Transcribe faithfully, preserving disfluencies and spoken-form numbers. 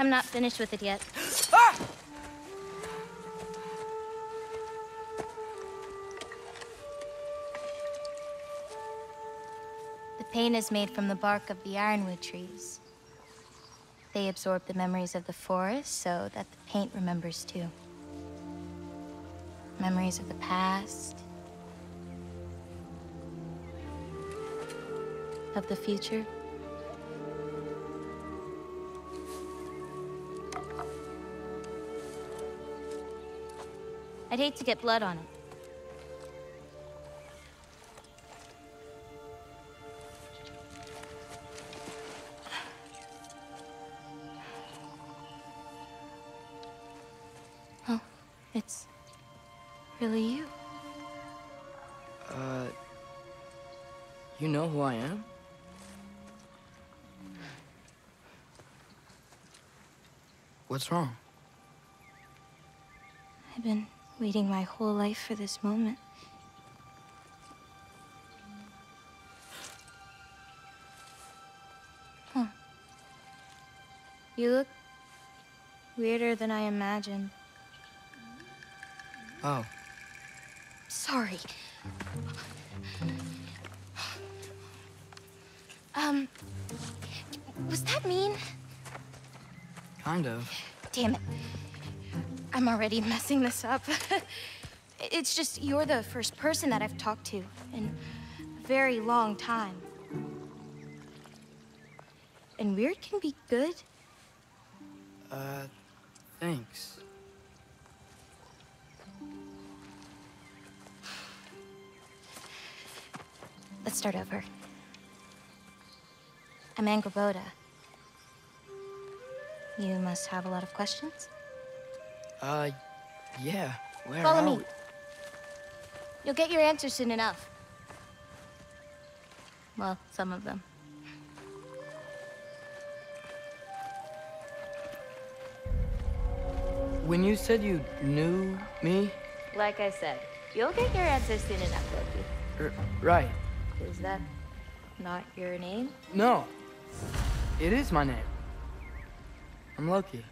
I'm not finished with it yet. Ah! The paint is made from the bark of the ironwood trees. They absorb the memories of the forest so that the paint remembers too. Memories of the past, of the future. I'd hate to get blood on it. Oh, it's really you. Uh, you know who I am? What's wrong? I've been waiting my whole life for this moment. Huh. You look weirder than I imagined. Oh. Sorry. Um, was that mean? Kind of. Damn it. I'm already messing this up. It's just you're the first person that I've talked to in a very long time. And weird can be good. Uh, thanks. Let's start over. I'm Angrboda. You must have a lot of questions? Uh, yeah. Where Follow me. We? You'll get your answer soon enough. Well, some of them. When you said you knew me? Like I said, you'll get your answer soon enough, Loki. R right. Is that not your name? No. It is my name. I'm Loki.